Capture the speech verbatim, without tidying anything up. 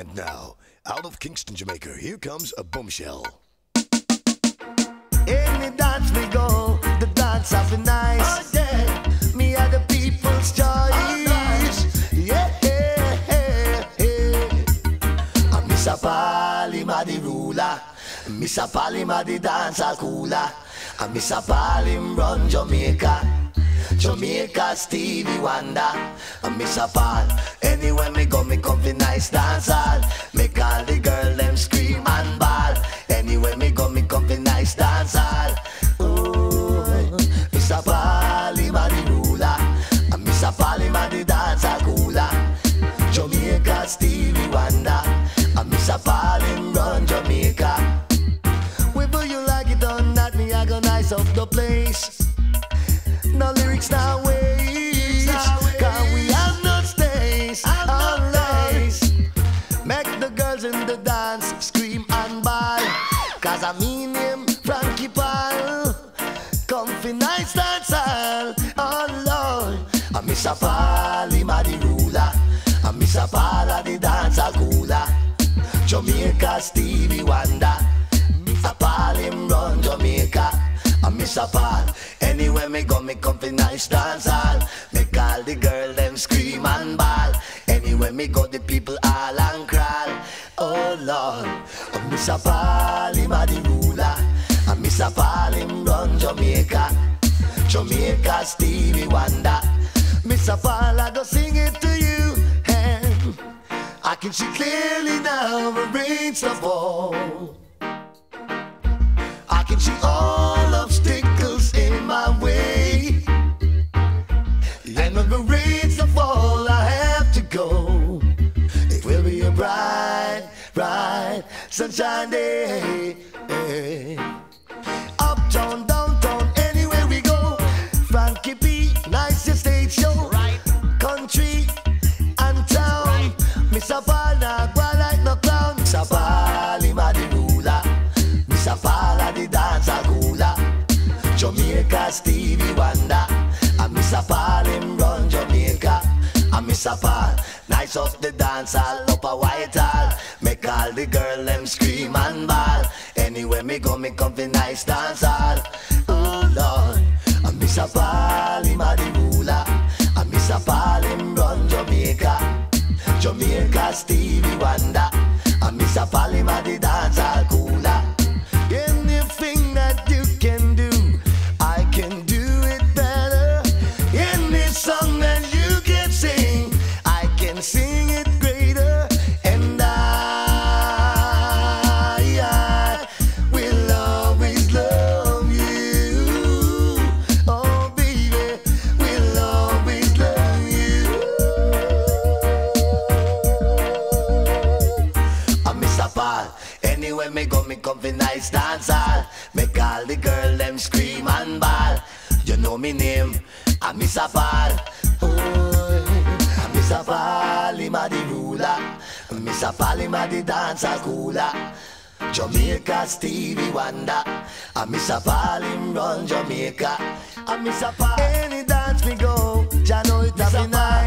And now, out of Kingston, Jamaica, here comes a bombshell. In the dance we go, the dance has been nice. Oh, yeah. Me are the people's choice. Oh, nice. Yeah, yeah, yeah, yeah. And Mister Palima the ruler, Mister Palima the dancer cooler, and Mister Palim run Jamaica. Jamaica, Stevie Wonder, and Mister Paul. Anywhere me go, me come fi nice dance hall. Make all the girl them scream and ball. Anywhere me go, me come fi nice dance hall. Ooh, Mister Paul, him a the ruler, and Mister Paul, him a the dancer cooler. Jamaica, Stevie Wonder, and Mister Paul, him run Jamaica. Whether you like it or not, me I go nice up the place. No lyrics, no ways, cause we have no space, always. Make the girls in the dance scream and ball, cause I mean him, Frankie Paul. Comfy nice dance hall, oh Lord. And Mister Paul, him a the ruler, and Mister Paul a the dancer cooler. Jamaica, Stevie Wonder, Mister Paul him run Jamaica. And Mister Paul, anywhere me go, me come to nice dance hall. Make all the girl them scream and ball. Anywhere me go, the people all and crawl. Oh Lord, and Mister Paul, him a the ruler, and Mister Paul, him run Jamaica. Jamaica, Stevie Wonder. Mister Paul, I go sing it to you, and I can see clearly now the rain's to fall. I can see all obstacles in my way, and when the rains fall, I have to go. It will be a bright, bright sunshine day. Uptown, downtown, anywhere we go. Frankie P, nicest stage show. Right. Country and town. Right. Mister Paul, nah, go like no clown. Mister Paul, him a the ruler. Mister Paul a the dancer cooler. Jamaica, Stevie Wonder, and Mister Paul him run Jamaica. And Mister Paul, nice up the dance hall, up a white hall. Make all the girl them scream and ball. Anywhere me go, me come to nice dance hall. Oh Lord, and Mister Paul him a the ruler, and Mister Paul him run Jamaica. Jamaica, Stevie Wonder, and Mister Paul him a the dancer cooler. Anything that you can do, I can do it better. Any song that you can sing, I can sing it greater. And I, I will always love you. Oh baby, will always love you. I'm Mister Paul. Anywhere me go, me come to nice dance hall. Make all the girl them scream and ball. You know me name, I Mister Paul. I Mister Paul, him a the ruler. Mister Paul, him a the dancer cooler. Jamaica, Stevie Wonder. I Mister Paul, him run Jamaica. I Mister Paul, any dance me go, ya know it a me nice.